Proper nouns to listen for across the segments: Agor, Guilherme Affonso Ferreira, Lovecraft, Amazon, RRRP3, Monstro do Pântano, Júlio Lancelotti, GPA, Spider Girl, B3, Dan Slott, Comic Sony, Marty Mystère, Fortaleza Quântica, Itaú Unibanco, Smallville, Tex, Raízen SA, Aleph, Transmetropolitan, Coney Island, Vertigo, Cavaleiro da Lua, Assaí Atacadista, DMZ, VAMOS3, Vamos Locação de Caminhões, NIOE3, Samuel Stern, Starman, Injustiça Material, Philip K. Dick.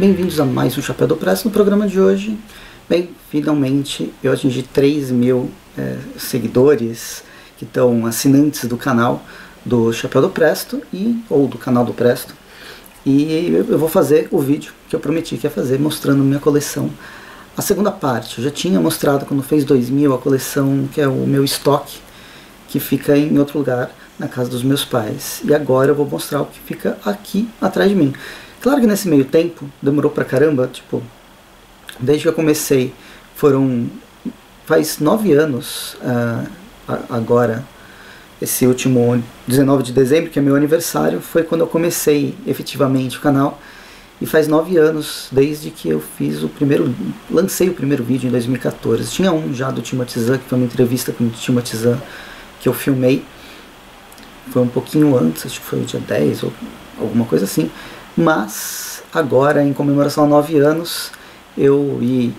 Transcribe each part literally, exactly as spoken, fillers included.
Bem-vindos a mais um Chapéu do Presto. No programa de hoje, bem, finalmente eu atingi três mil é, seguidores que estão assinantes do canal do Chapéu do Presto, e, ou do canal do Presto, e eu, eu vou fazer o vídeo que eu prometi que ia fazer, mostrando minha coleção. A segunda parte, eu já tinha mostrado quando fez dois mil a coleção, que é o meu estoque, que fica em outro lugar, na casa dos meus pais, e agora eu vou mostrar o que fica aqui atrás de mim. Claro que nesse meio tempo, demorou pra caramba, tipo, desde que eu comecei, foram, faz nove anos, uh, agora, esse último dezenove de dezembro, que é meu aniversário, foi quando eu comecei efetivamente o canal, e faz nove anos desde que eu fiz o primeiro, lancei o primeiro vídeo em dois mil e quatorze, tinha um já do Timotizan, que foi uma entrevista com o Timotizan que eu filmei, foi um pouquinho antes, acho que foi o dia dez ou alguma coisa assim. Mas agora, em comemoração a nove anos, eu e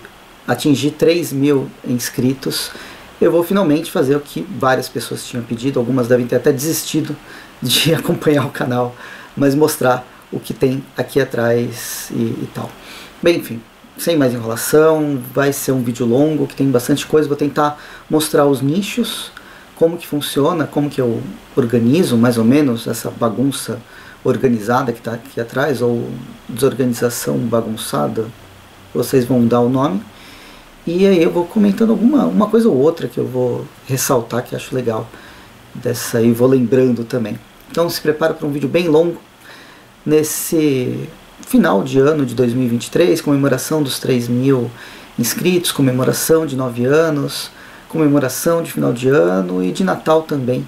atingi três mil inscritos, eu vou finalmente fazer o que várias pessoas tinham pedido, algumas devem ter até desistido de acompanhar o canal, mas mostrar o que tem aqui atrás e, e tal. Bem, enfim, sem mais enrolação, vai ser um vídeo longo, que tem bastante coisa, vou tentar mostrar os nichos, como que funciona, como que eu organizo mais ou menos essa bagunça organizada que está aqui atrás, ou desorganização bagunçada, vocês vão dar o nome, e aí eu vou comentando alguma uma coisa ou outra que eu vou ressaltar, que acho legal, dessa aí vou lembrando também. Então se prepara para um vídeo bem longo, nesse final de ano de dois mil e vinte e três, comemoração dos três mil inscritos, comemoração de nove anos, comemoração de final de ano e de Natal também,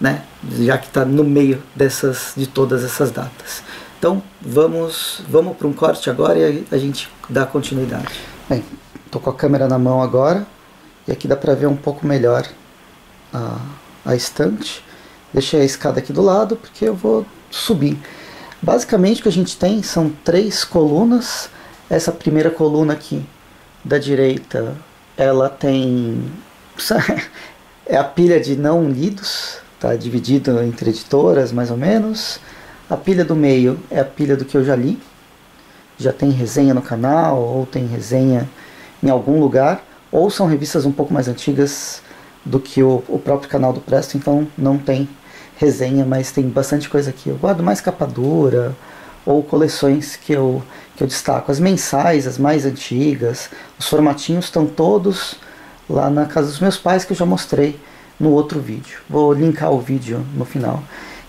né? Já que está no meio dessas, de todas essas datas. Então vamos, vamos para um corte agora e a gente dá continuidade. Bem, estou com a câmera na mão agora e aqui dá para ver um pouco melhor a, a estante. Deixei a escada aqui do lado porque eu vou subir. Basicamente o que a gente tem são três colunas. Essa primeira coluna aqui da direita, ela tem é a pilha de não lidos. Está dividido entre editoras, mais ou menos. A pilha do meio é a pilha do que eu já li. Já tem resenha no canal, ou tem resenha em algum lugar. Ou são revistas um pouco mais antigas do que o, o próprio canal do Presto, então não tem resenha, mas tem bastante coisa aqui. Eu guardo mais capa dura, ou coleções que eu, que eu destaco. As mensais, as mais antigas, os formatinhos estão todos lá na casa dos meus pais, que eu já mostrei no outro vídeo. Vou linkar o vídeo no final.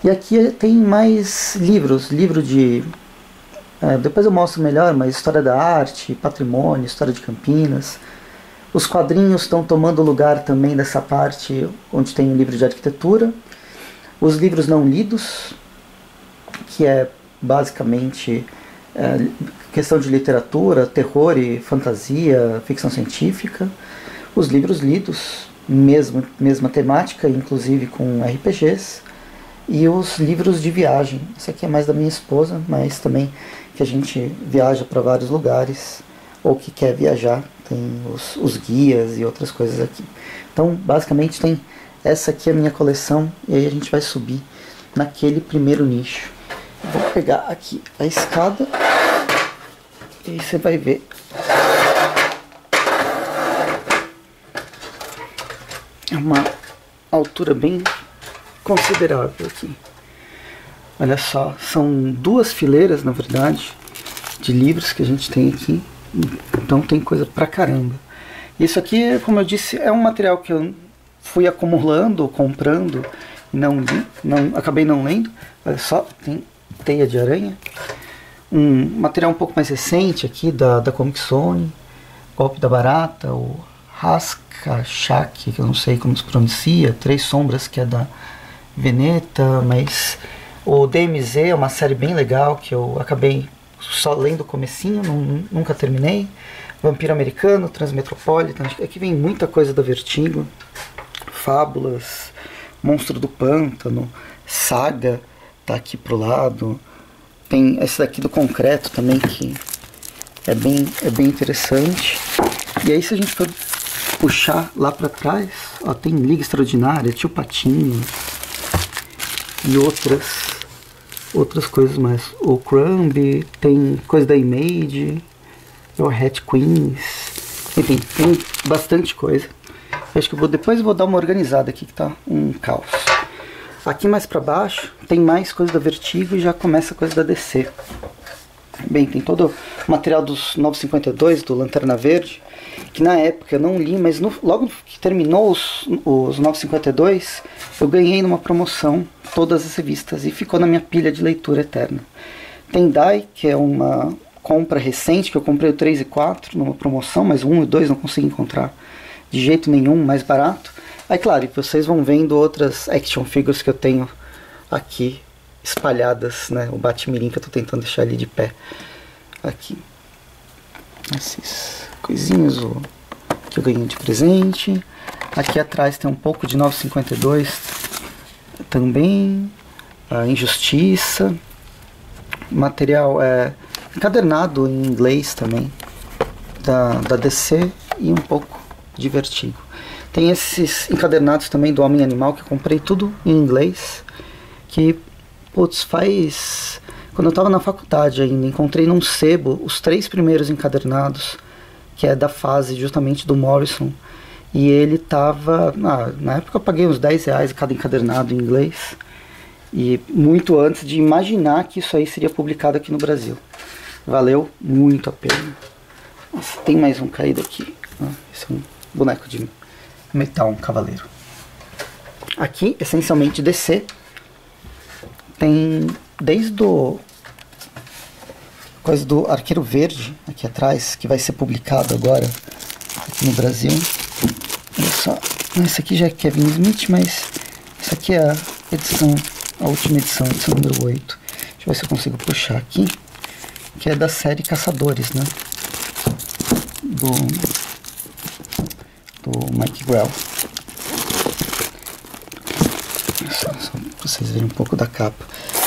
E aqui tem mais livros, livro de... É, depois eu mostro melhor, mas história da arte, patrimônio, história de Campinas. Os quadrinhos estão tomando lugar também dessa parte onde tem o livro de arquitetura. Os livros não lidos, que é basicamente é, questão de literatura, terror e fantasia, ficção científica. Os livros lidos, Mesmo, mesma temática, inclusive com R P Gs, e os livros de viagem. Isso aqui é mais da minha esposa, mas também que a gente viaja para vários lugares, ou que quer viajar, tem os, os guias e outras coisas aqui. Então, basicamente, tem essa aqui é a minha coleção, e aí a gente vai subir naquele primeiro nicho. Vou pegar aqui a escada, e aí você vai ver. É uma altura bem considerável aqui. Olha só, são duas fileiras, na verdade, de livros que a gente tem aqui. Então tem coisa pra caramba. Isso aqui, como eu disse, é um material que eu fui acumulando, comprando, não li, não, acabei não lendo. Olha só, tem teia de aranha. Um material um pouco mais recente aqui, da, da Comic Sony, Golpe da Barata, o Rasca, Shaq, que eu não sei como se pronuncia, Três Sombras, que é da Veneta, mas o D M Z é uma série bem legal, que eu acabei só lendo o comecinho, não, nunca terminei, Vampiro Americano, Transmetropolitan, aqui vem muita coisa da Vertigo, Fábulas, Monstro do Pântano, Saga, tá aqui pro lado, tem esse daqui do concreto também, que é bem, é bem interessante, e aí se a gente for puxar lá para trás, ó, tem Liga Extraordinária, Tio Patinhas e outras outras coisas mais. O Crumb, tem coisa da Image, o Hat Queens, enfim, tem bastante coisa. Eu acho que eu vou, depois vou dar uma organizada aqui, que tá um caos. Aqui mais pra baixo tem mais coisa da Vertigo e já começa a coisa da D C. Bem, tem todo o material dos novecentos e cinquenta e dois, do Lanterna Verde, que na época eu não li, mas no, logo que terminou os, os novecentos e cinquenta e dois, eu ganhei numa promoção todas as revistas e ficou na minha pilha de leitura eterna. Tem Dai, que é uma compra recente, que eu comprei o três e quatro numa promoção, mas o um e o dois não consegui encontrar de jeito nenhum, mais barato. Aí claro, vocês vão vendo outras action figures que eu tenho aqui espalhadas, né? O bate-mirim que eu tô tentando deixar ali de pé. Aqui. Esses coisinhos que eu ganhei de presente. Aqui atrás tem um pouco de novecentos e cinquenta e dois também. A Injustiça. Material é, encadernado em inglês também. Da, da D C e um pouco de Vertigo. Tem esses encadernados também do Homem Animal, que eu comprei tudo em inglês. Que... Putz, faz... Quando eu estava na faculdade ainda, encontrei num sebo os três primeiros encadernados, que é da fase justamente do Morrison. E ele tava... Ah, na época eu paguei uns dez reais cada encadernado em inglês. E muito antes de imaginar que isso aí seria publicado aqui no Brasil. Valeu muito a pena. Nossa, tem mais um caído aqui. Ah, esse é um boneco de metal, um cavaleiro. Aqui, essencialmente D C. Tem desde o coisa do Arqueiro Verde aqui atrás, que vai ser publicado agora aqui no Brasil. Olha só, esse aqui já é Kevin Smith, mas essa aqui é a edição, a última edição, edição número oito. Deixa eu ver se eu consigo puxar aqui, que é da série Caçadores, né? Do, do Mike Grell. Só, só pra vocês verem um pouco da capa.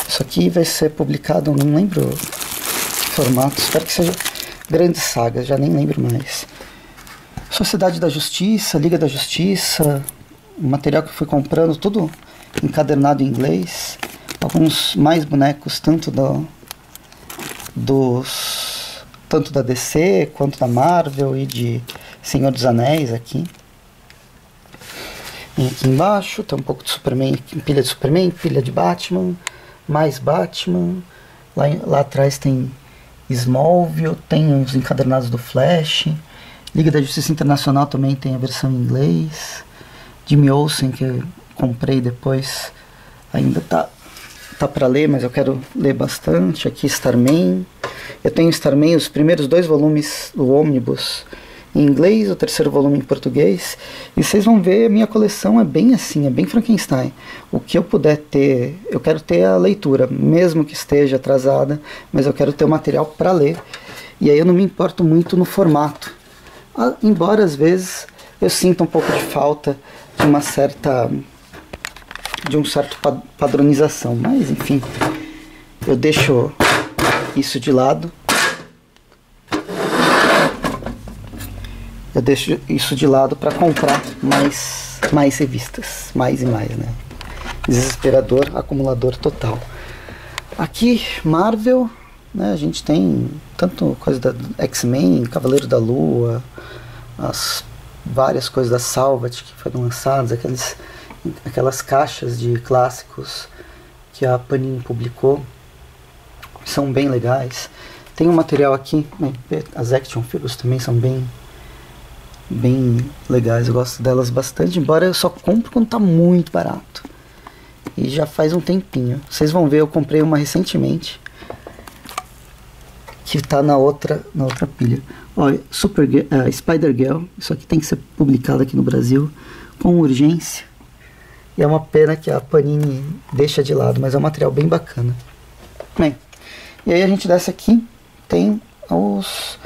Isso aqui vai ser publicado, não lembro o formato, espero que seja Grande Saga, já nem lembro mais. Sociedade da Justiça, Liga da Justiça, o material que eu fui comprando, tudo encadernado em inglês. Alguns mais bonecos, tanto do, dos, tanto da D C, quanto da Marvel e de Senhor dos Anéis aqui. E aqui embaixo tem um pouco de Superman, pilha de Superman, pilha de Batman, mais Batman. Lá, lá atrás tem Smallville, tem uns encadernados do Flash. Liga da Justiça Internacional também tem a versão em inglês. Jimmy Olsen, que eu comprei depois, ainda tá, tá para ler, mas eu quero ler bastante. Aqui Starman. Eu tenho Starman, os primeiros dois volumes do Omnibus, em inglês, o terceiro volume em português. E vocês vão ver, a minha coleção é bem assim, é bem Frankenstein. O que eu puder ter, eu quero ter a leitura, mesmo que esteja atrasada, mas eu quero ter o material para ler. E aí eu não me importo muito no formato. Ah, embora às vezes eu sinta um pouco de falta de uma certa... de um certo padronização, mas enfim, eu deixo isso de lado. Eu deixo isso de lado para comprar mais, mais revistas, mais e mais, né? Desesperador, acumulador total. Aqui, Marvel, né? A gente tem tanto coisa da X-Men, Cavaleiro da Lua, as várias coisas da Salvat que foram lançadas, aqueles, aquelas caixas de clássicos que a Panini publicou, são bem legais. Tem um material aqui, as action figures também são bem... bem legais, eu gosto delas bastante, embora eu só compro quando tá muito barato. E já faz um tempinho. Vocês vão ver, eu comprei uma recentemente, que tá na outra, na outra pilha. Olha, Super uh, Spider Girl, isso aqui tem que ser publicado aqui no Brasil, com urgência. E é uma pena que a Panini deixa de lado, mas é um material bem bacana. Bem, e aí a gente desce aqui, tem os...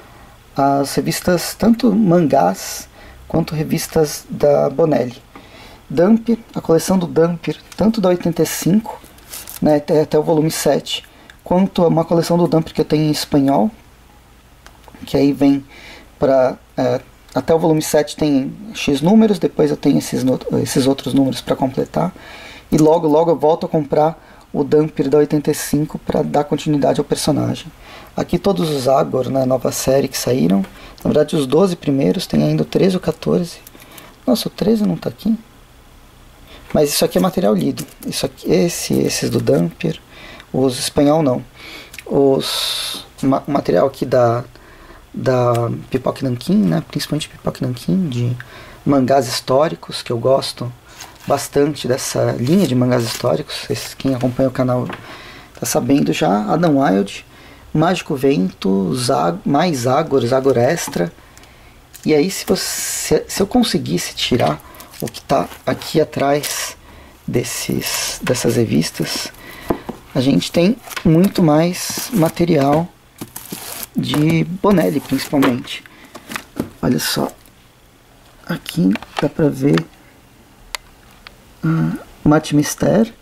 as revistas, tanto mangás quanto revistas da Bonelli. Dampyr, a coleção do Dampyr, tanto da oitenta e cinco, né, até, até o volume sete, quanto uma coleção do Dampyr que eu tenho em espanhol, que aí vem para... É, até o volume sete tem X números, depois eu tenho esses, esses outros números para completar, e logo, logo eu volto a comprar o Dampyr da oitenta e cinco para dar continuidade ao personagem. Aqui todos os Agor na nova série que saíram, na verdade os doze primeiros, tem ainda o treze e o quatorze. Nossa, o treze não tá aqui? Mas isso aqui é material lido. Isso aqui, esse, esses do Dampyr, os espanhol não. Os ma material aqui da da Pipoque Nankin, né? Principalmente Pipoque Nankin, de mangás históricos, que eu gosto bastante dessa linha de mangás históricos. Esse, quem acompanha o canal tá sabendo já. Adam Wilde, Mágico Vento, Zag mais Agor, Agor Extra. E aí se, você, se eu conseguisse tirar o que está aqui atrás desses, dessas revistas, a gente tem muito mais material de Bonelli, principalmente. Olha só, aqui dá pra ver uh, Marty Mystère,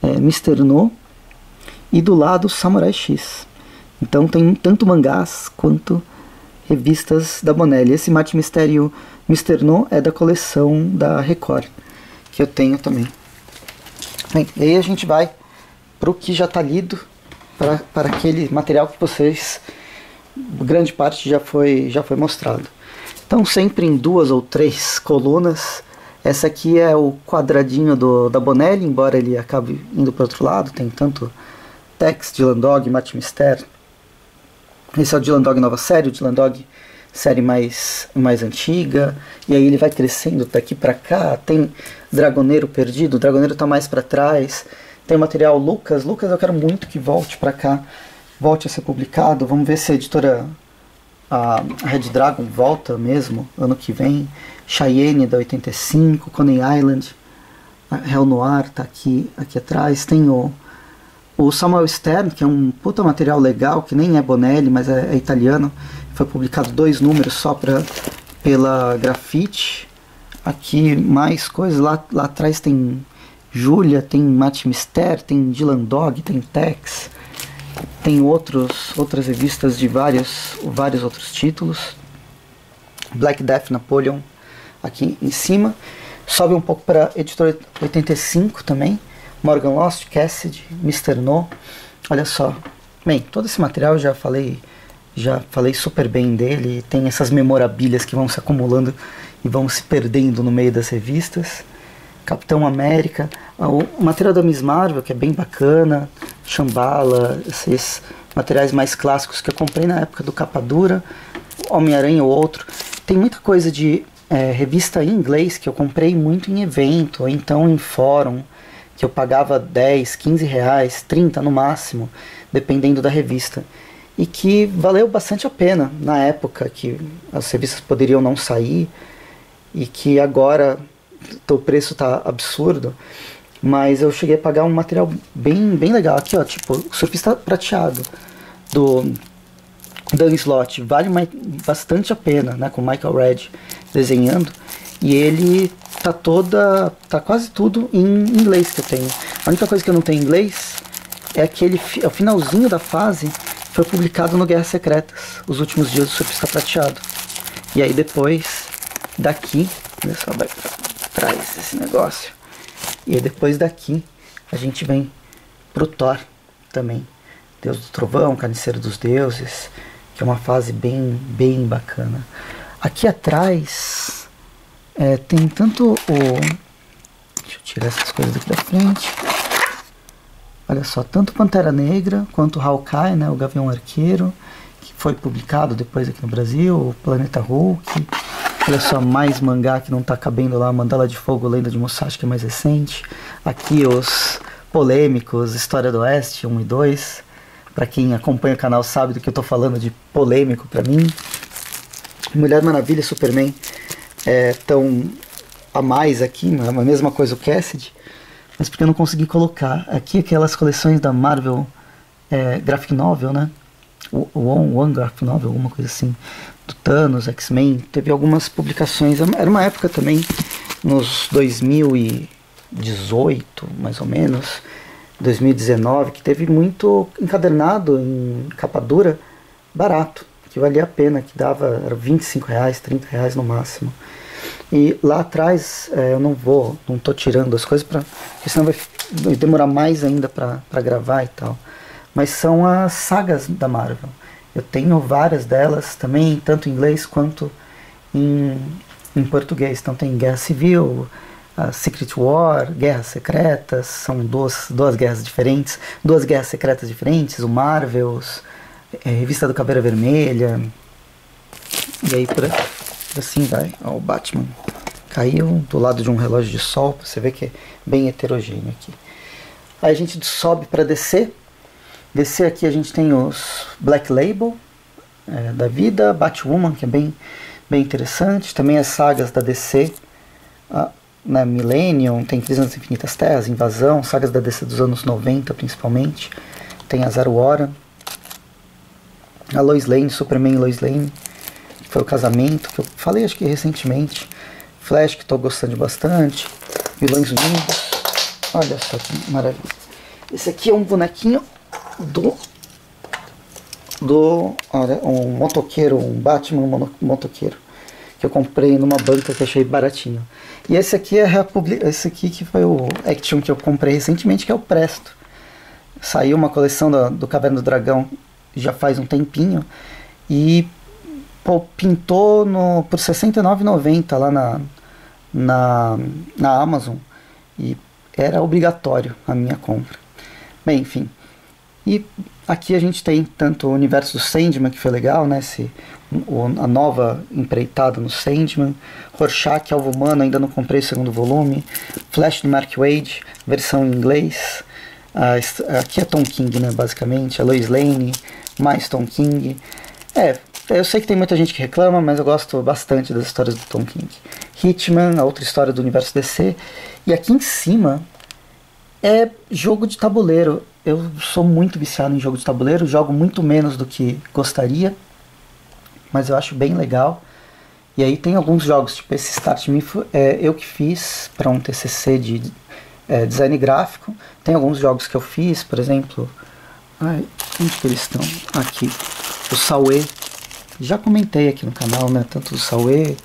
é, Mister No, e do lado Samurai X. Então tem tanto mangás quanto revistas da Bonelli. Esse Marty Mystère e o Mister No é da coleção da Record, que eu tenho também. Bem, e aí a gente vai para o que já está lido, para, para aquele material que vocês, grande parte já foi, já foi mostrado. Então sempre em duas ou três colunas. Essa aqui é o quadradinho do, da Bonelli, embora ele acabe indo para o outro lado. Tem tanto Tex, Dylan Dog, Marty Mystère. Esse é o Dylan Dog nova série, o Dylan Dog série mais, mais antiga. E aí ele vai crescendo daqui para cá. Tem Dragoneiro perdido, o Dragoneiro tá mais para trás. Tem material Lucas. Lucas eu quero muito que volte para cá, volte a ser publicado. Vamos ver se a editora a Red Dragon volta mesmo ano que vem. Cheyenne da oitenta e cinco, Coney Island, Hell Noir tá aqui, aqui atrás. Tem o O Samuel Stern, que é um puta material legal, que nem é Bonelli, mas é, é italiano. Foi publicado dois números só pra, pela Grafite. Aqui mais coisas. Lá, lá atrás tem Júlia, tem Marty Mystère, tem Dylan Dog, tem Tex. Tem outros, outras revistas de vários, vários outros títulos. Black Death, Napoleon, aqui em cima. Sobe um pouco para editora oitenta e cinco também. Morgan Lost, Cassidy, Mister No, olha só. Bem, todo esse material eu já falei, já falei super bem dele. Tem essas memorabilhas que vão se acumulando e vão se perdendo no meio das revistas. Capitão América, o material da Miss Marvel, que é bem bacana. Shambhala, esses materiais mais clássicos que eu comprei na época do Capa Dura. Homem-Aranha ou outro. Tem muita coisa de é, revista em inglês que eu comprei muito em evento, ou então em fórum, que eu pagava dez, quinze reais, trinta no máximo, dependendo da revista. E que valeu bastante a pena na época, que as revistas poderiam não sair, e que agora o preço está absurdo, mas eu cheguei a pagar um material bem, bem legal. Aqui, ó, tipo, o Surfista Prateado, do Dan Slott, vale bastante a pena, né, com o Michael Redd desenhando, e ele... Tá toda, tá quase tudo em inglês que eu tenho. A única coisa que eu não tenho em inglês é aquele, é o finalzinho da fase, foi publicado no Guerras Secretas, Os Últimos Dias do Surfista Prateado. E aí depois daqui, olha só, vai pra trás esse negócio. E aí depois daqui a gente vem pro Thor também. Deus do Trovão, Carniceiro dos Deuses, que é uma fase bem, bem bacana. Aqui atrás... É, tem tanto o... Deixa eu tirar essas coisas daqui da frente. Olha só, tanto Pantera Negra quanto Hawkeye, né, o Gavião Arqueiro, que foi publicado depois aqui no Brasil, o Planeta Hulk. Olha só, mais mangá que não tá cabendo lá, Mandala de Fogo, Lenda de Musashi, que é mais recente. Aqui os polêmicos, História do Oeste um e dois. Pra quem acompanha o canal sabe do que eu tô falando, de polêmico pra mim. Mulher Maravilha, Superman... É, tão a mais aqui, não é a mesma coisa o Cassidy, mas porque eu não consegui colocar aqui aquelas coleções da Marvel é, Graphic Novel, né? O One, One Graphic Novel, alguma coisa assim, do Thanos, X-Men, teve algumas publicações, era uma época também, nos dois mil e dezoito, mais ou menos, dois mil e dezenove, que teve muito encadernado em capa dura, barato, que valia a pena, que dava era vinte e cinco reais, trinta reais no máximo. E lá atrás, é, eu não vou, não tô tirando as coisas, pra, porque senão vai demorar mais ainda pra, pra gravar e tal. Mas são as sagas da Marvel. Eu tenho várias delas também, tanto em inglês quanto em, em português. Então tem Guerra Civil, a Secret War, Guerras Secretas, são duas, duas guerras diferentes, duas guerras secretas diferentes, o Marvels, é, Revista do Caveira Vermelha, e aí por, por assim vai. Ó, o Batman caiu do lado de um relógio de sol, pra você ver que é bem heterogêneo aqui. Aí a gente sobe para D C. D C aqui a gente tem os Black Label, é, da vida, Batwoman, que é bem, bem interessante, também as sagas da D C, a, na Millennium, tem Crise nas Infinitas Terras, Invasão, sagas da D C dos anos noventa principalmente, tem a Zero Hora, a Lois Lane, Superman e Lois Lane, que foi o casamento, que eu falei acho que recentemente, Flash, que estou gostando bastante, Vilões Unidos, olha só que maravilha. Esse aqui é um bonequinho do, do olha, um motoqueiro, um Batman um motoqueiro, que eu comprei numa banca que achei baratinho. E esse aqui é a esse aqui que foi o Action que eu comprei recentemente, que é o Presto. Saiu uma coleção do, do Caverna do Dragão já faz um tempinho, e pô, pintou no, por sessenta e nove reais e noventa centavos lá na, na, na Amazon, e era obrigatório a minha compra. Bem, enfim. E aqui a gente tem tanto o universo do Sandman, que foi legal, né? Esse, o, a nova empreitada no Sandman. Rorschach, Alvo Humano, ainda não comprei o segundo volume. Flash do Mark Waid, versão em inglês. Ah, aqui é Tom King, né? Basicamente. A Lois Lane, mais Tom King. É, eu sei que tem muita gente que reclama, mas eu gosto bastante das histórias do Tom King. Hitman, a outra história do universo D C. E aqui em cima é jogo de tabuleiro. Eu sou muito viciado em jogo de tabuleiro, jogo muito menos do que gostaria, mas eu acho bem legal. E aí tem alguns jogos, tipo esse Start Me, é, eu que fiz para um T C C de é, design gráfico. Tem alguns jogos que eu fiz, por exemplo, ai, onde que eles estão? Aqui, o Sauê, já comentei aqui no canal, né? Tanto do Sauê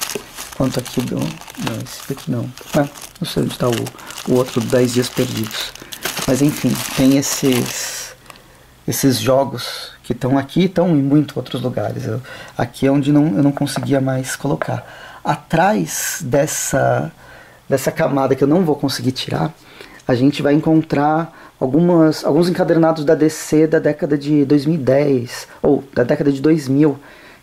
quanto aqui do... não, esse daqui não, ah, não sei onde está o, o outro, dez Dias Perdidos. Mas enfim, tem esses, esses jogos que estão aqui, estão em muitos outros lugares. Eu, aqui é onde não, eu não conseguia mais colocar. Atrás dessa, dessa camada que eu não vou conseguir tirar, a gente vai encontrar algumas, alguns encadernados da D C da década de dois mil e dez, ou da década de dois mil,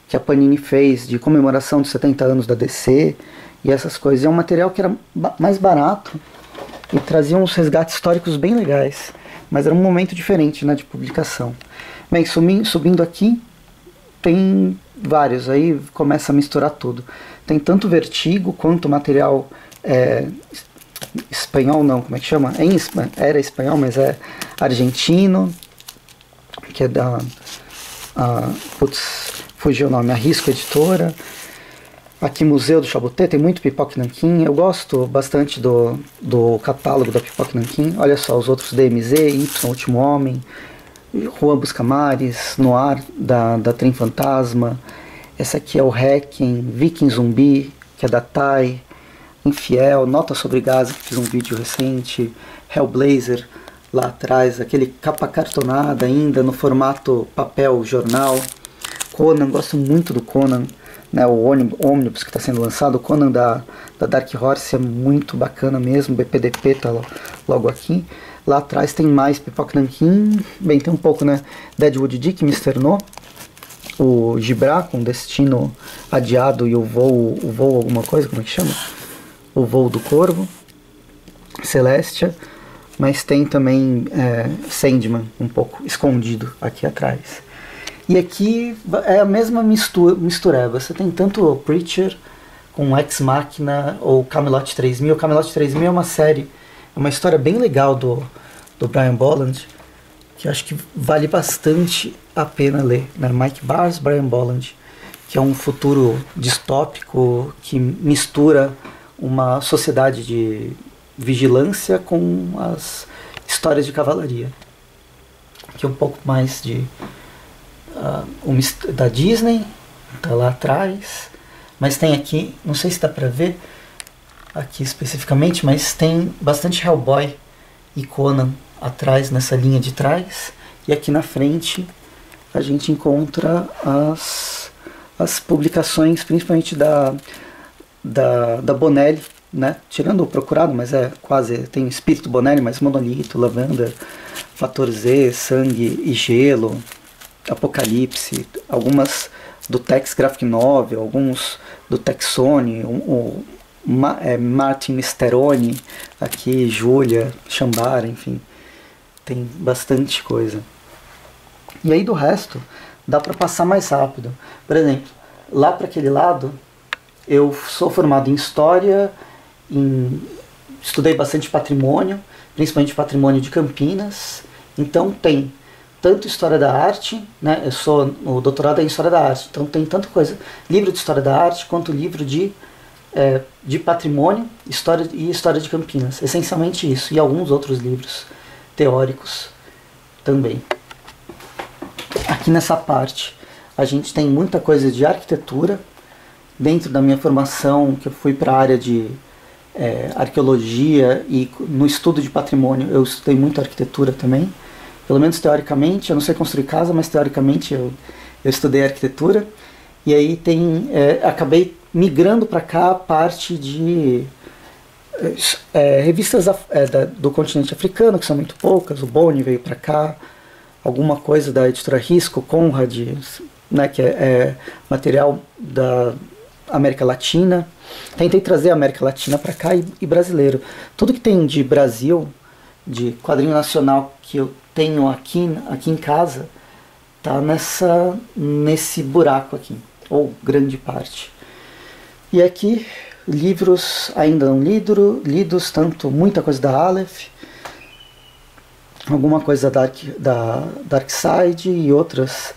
que a Panini fez de comemoração dos setenta anos da D C e essas coisas. É um material que era ba- mais barato, e traziam uns resgates históricos bem legais, mas era um momento diferente, né, de publicação. Bem, subindo, subindo aqui, tem vários, aí começa a misturar tudo. Tem tanto Vertigo quanto material é, espanhol, não, como é que chama? É em, era espanhol, mas é argentino, que é da... A, putz, fugiu o nome, a Risco Editora. Aqui Museu do Chaboté, tem muito Pipoque Nankin. Eu gosto bastante do, do catálogo da Pipoque Nankin. Olha só, os outros D M Z, Y, Último Homem, Juan Buscamares, Noir, da, da Trem Fantasma. Essa aqui é o Hacking, Viking Zumbi, que é da T A I, Infiel, Nota sobre Gaza, que fiz um vídeo recente, Hellblazer, lá atrás, aquele capa cartonada ainda, no formato papel, jornal. Conan, gosto muito do Conan. Né, o Omnibus que está sendo lançado, o Conan da, da Dark Horse é muito bacana mesmo, o B P D P está logo aqui. Lá atrás tem mais Pipoque Nankin, bem, tem um pouco, né, Deadwood Dick, Mister No, o Gibra com Destino Adiado e o voo, o voo alguma coisa, como é que chama? O Voo do Corvo, Celestia, mas tem também é, Sandman, um pouco escondido aqui atrás. E aqui é a mesma mistura, mistureba, você tem tanto o Preacher com Ex Machina ou Camelot três mil. O Camelot três mil é uma série, é uma história bem legal do, do Brian Bolland, que eu acho que vale bastante a pena ler, né? Mike Barnes, Brian Bolland, que é um futuro distópico que mistura uma sociedade de vigilância com as histórias de cavalaria, que é um pouco mais de... Uh, da Disney, tá lá atrás, mas tem aqui, não sei se dá pra ver aqui especificamente, mas tem bastante Hellboy e Conan atrás, nessa linha de trás. E aqui na frente a gente encontra as, as publicações, principalmente da, da, da Bonelli, né? Tirando o Procurado, mas é quase, tem o espírito Bonelli, mas Monolito, Lavanda, Fator Z, Sangue e Gelo, Apocalipse, algumas do Tex Graphic Novel, alguns do Tex Sony, o, o Ma, é, Marty Mystère, aqui, Júlia, Chambara, enfim, tem bastante coisa. E aí do resto, dá para passar mais rápido. Por exemplo, lá para aquele lado, eu sou formado em História, em, estudei bastante patrimônio, principalmente patrimônio de Campinas, então tem tanto História da Arte, né, eu sou, o doutorado é em História da Arte, então tem tanta coisa, livro de História da Arte, quanto livro de, é, de patrimônio história, e História de Campinas, essencialmente isso, e alguns outros livros teóricos também. Aqui nessa parte, a gente tem muita coisa de arquitetura, dentro da minha formação, que eu fui para a área de é, arqueologia e no estudo de patrimônio, eu estudei muito arquitetura também. Pelo menos teoricamente, eu não sei construir casa, mas teoricamente eu, eu estudei arquitetura. E aí tem, é, acabei migrando para cá a parte de é, revistas af, é, da, do continente africano, que são muito poucas. O Boni veio para cá, alguma coisa da editora Risco, Conrad, né, que é, é material da América Latina. Tentei trazer a América Latina para cá e, e brasileiro. Tudo que tem de Brasil, de quadrinho nacional que eu tenho aqui, aqui em casa, tá nessa, nesse buraco aqui, ou grande parte. E aqui, livros ainda não lido, lidos, tanto muita coisa da Aleph, alguma coisa da Dark, da Darkside e outras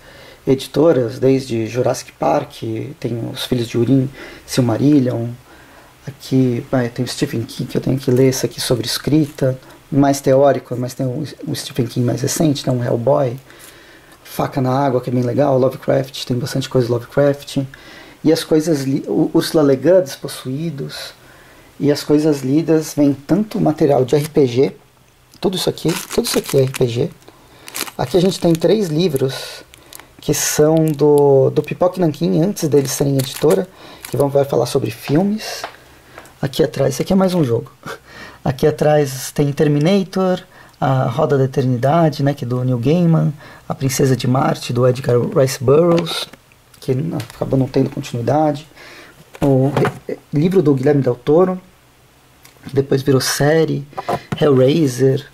editoras, desde Jurassic Park, tem Os Filhos de Urim, Silmarillion, aqui tem o Stephen King, que eu tenho que ler isso aqui sobre escrita, mais teórico, mas tem o Stephen King mais recente, tem um Hellboy, Faca na Água, que é bem legal, Lovecraft, tem bastante coisa de Lovecraft, e as coisas, Ursula Le Guin, Despossuídos, e as coisas lidas, vem tanto material de R P G, tudo isso aqui, tudo isso aqui é R P G, aqui a gente tem três livros, que são do, do Pipoque Nankin, antes deles serem editora, que vão, vai falar sobre filmes, aqui atrás, isso aqui é mais um jogo. Aqui atrás tem Terminator, A Roda da Eternidade, né, que é do Neil Gaiman, A Princesa de Marte, do Edgar Rice Burroughs, que acabou não tendo continuidade, o livro do Guilherme Del Toro, que depois virou série, Hellraiser,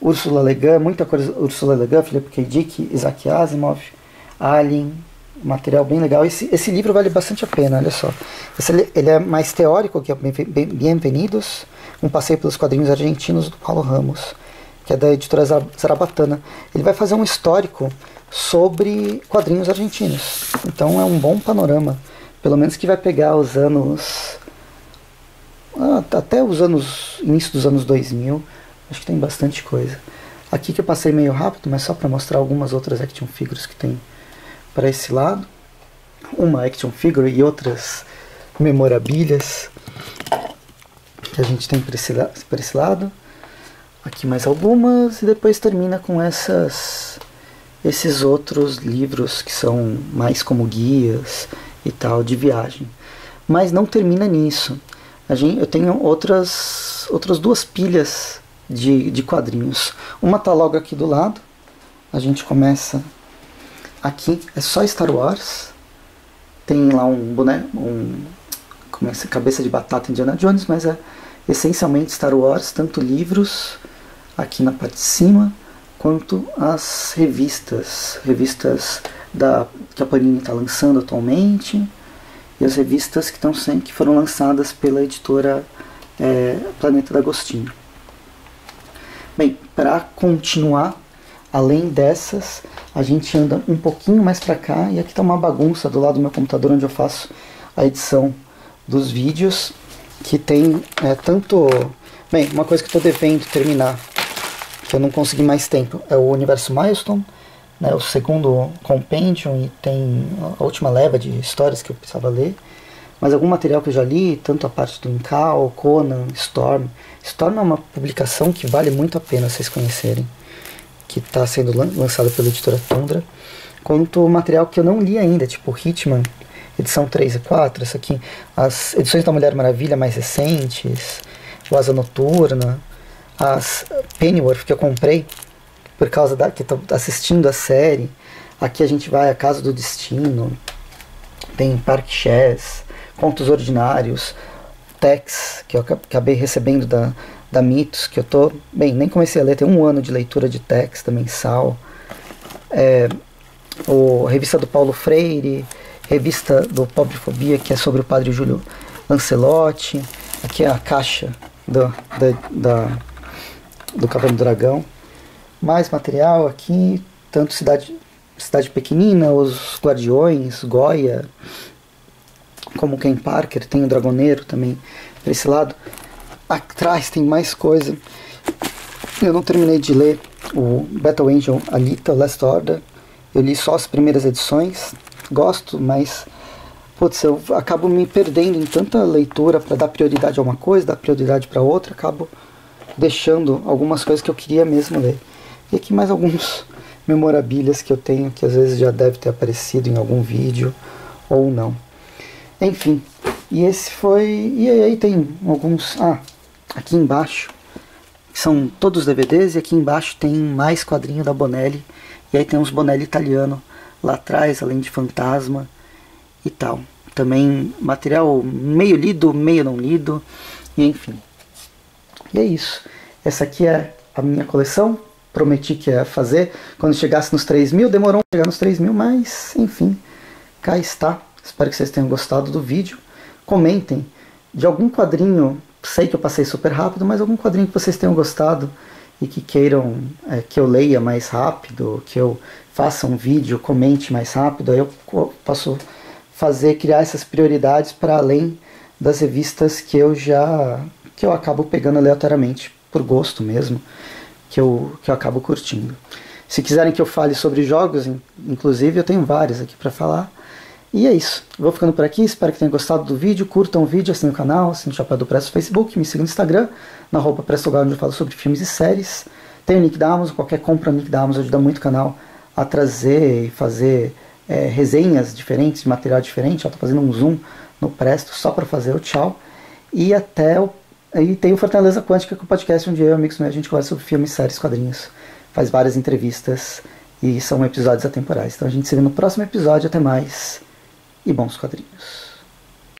Ursula Le Guin, muita coisa, Ursula Le Guin, Philip K. Dick, Isaac Asimov, Alien, material bem legal. Esse, esse livro vale bastante a pena, olha só. Esse, ele é mais teórico, que é Bem-vindos, um passeio pelos quadrinhos argentinos do Paulo Ramos, que é da editora Zarabatana. Ele vai fazer um histórico sobre quadrinhos argentinos. Então é um bom panorama, pelo menos que vai pegar os anos... até os anos... início dos anos dois mil, acho que tem bastante coisa. Aqui que eu passei meio rápido, mas só para mostrar algumas outras action figures que tem para esse lado. Uma action figure e outras memorabilhas que a gente tem para esse, para esse lado. Aqui mais algumas e depois termina com essas, esses outros livros que são mais como guias e tal de viagem. Mas não termina nisso. A gente, eu tenho outras, outras duas pilhas de, de quadrinhos. Uma tá logo aqui do lado. A gente começa aqui. É só Star Wars. Tem lá um boneco, um, como é essa cabeça de batata Indiana Jones, mas é essencialmente Star Wars, tanto livros aqui na parte de cima, quanto as revistas, revistas da, que a Panini está lançando atualmente, e as revistas que, tão sem, que foram lançadas pela editora é, Planeta D'Agostino. Bem, para continuar, além dessas, a gente anda um pouquinho mais para cá, e aqui está uma bagunça do lado do meu computador, onde eu faço a edição dos vídeos, que tem é, tanto... Bem, uma coisa que eu estou devendo terminar, que eu não consegui mais tempo, é o Universo Milestone, né, o segundo Compendium, e tem a última leva de histórias que eu precisava ler. mas algum material que eu já li, tanto a parte do Incal, Conan, Storm. Storm é uma publicação que vale muito a pena vocês conhecerem, que está sendo lançada pela editora Tundra, quanto o material que eu não li ainda, tipo Hitman, edição três e quatro, essa aqui, as edições da Mulher Maravilha mais recentes, o Asa Noturna, as Pennyworth que eu comprei, por causa da que estou assistindo a série. Aqui a gente vai à Casa do Destino, tem Park Chess, Contos Ordinários, Tex, que eu acabei recebendo da, da Mitos, que eu tô, bem, nem comecei a ler, tem um ano de leitura de Tex, da mensal, é, o, revista do Paulo Freire, revista do Pobrefobia, que é sobre o padre Júlio Lancelotti, aqui é a caixa do, da, da, do Cavalo do Dragão, mais material aqui, tanto Cidade... Cidade Pequenina, Os Guardiões, Goya, como Ken Parker, tem o Dragoneiro também para esse lado. Atrás tem mais coisa. Eu não terminei de ler o Battle Angel Alita, Last Order. Eu li só as primeiras edições. Gosto, mas putz, eu acabo me perdendo em tanta leitura para dar prioridade a uma coisa, dar prioridade para outra. Acabo deixando algumas coisas que eu queria mesmo ler. E aqui mais alguns... memorabilhas que eu tenho, que às vezes já deve ter aparecido em algum vídeo ou não. Enfim, e esse foi... E aí tem alguns... Ah, aqui embaixo são todos os D V Ds e aqui embaixo tem mais quadrinho da Bonelli. E aí tem uns Bonelli italiano lá atrás, além de Fantasma e tal. Também material meio lido, meio não lido, e enfim. E é isso. Essa aqui é a minha coleção. Prometi que ia fazer quando chegasse nos três mil, demorou para chegar nos três mil, mas enfim, cá está. Espero que vocês tenham gostado do vídeo. Comentem de algum quadrinho, sei que eu passei super rápido, mas algum quadrinho que vocês tenham gostado e que queiram é, que eu leia mais rápido, que eu faça um vídeo, comente mais rápido, aí eu posso fazer, criar essas prioridades para além das revistas que eu já, que eu acabo pegando aleatoriamente, por gosto mesmo. Que eu, que eu acabo curtindo. Se quiserem que eu fale sobre jogos, inclusive, eu tenho vários aqui para falar. E é isso. Vou ficando por aqui. Espero que tenham gostado do vídeo. Curtam o vídeo, assinem o canal, assinem o Chapéu do Presto no Facebook, me sigam no Instagram, na arroba prestogal, onde eu falo sobre filmes e séries. Tem o link da Amazon. Qualquer compra no link da Amazon ajuda muito o canal a trazer e fazer é, resenhas diferentes, de material diferente. Eu estou fazendo um zoom no Presto só para fazer o tchau. E até o E tem o Fortaleza Quântica, que é o podcast onde eu e amigos meus a gente conversa sobre filmes, séries, quadrinhos. Faz várias entrevistas e são episódios atemporais. Então a gente se vê no próximo episódio. Até mais e bons quadrinhos.